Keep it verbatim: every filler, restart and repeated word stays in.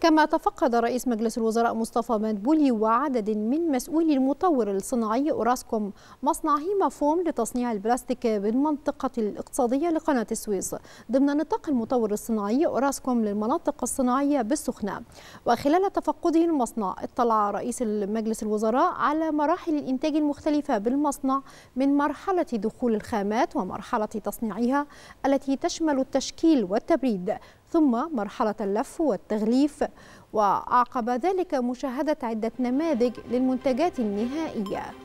كما تفقد رئيس مجلس الوزراء مصطفى مدبولي وعدد من مسؤولي المطور الصناعي اوراسكوم مصنع هيما فوم لتصنيع البلاستيك بالمنطقة الاقتصادية لقناة السويس ضمن نطاق المطور الصناعي اوراسكوم للمناطق الصناعية بالسخنة. وخلال تفقده المصنع اطلع رئيس مجلس الوزراء على مراحل الانتاج المختلفة بالمصنع من مرحلة دخول الخامات ومرحلة تصنيعها التي تشمل التشكيل والتبريد ثم مرحلة اللف والتغليف، وأعقب ذلك مشاهدة عدة نماذج للمنتجات النهائية.